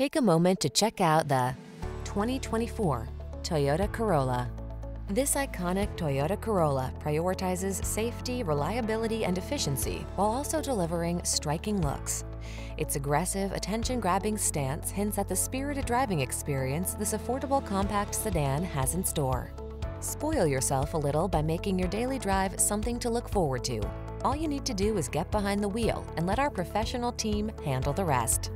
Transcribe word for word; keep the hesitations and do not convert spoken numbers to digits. Take a moment to check out the twenty twenty-four Toyota Corolla. This iconic Toyota Corolla prioritizes safety, reliability, and efficiency while also delivering striking looks. Its aggressive, attention-grabbing stance hints at the spirited driving experience this affordable compact sedan has in store. Spoil yourself a little by making your daily drive something to look forward to. All you need to do is get behind the wheel and let our professional team handle the rest.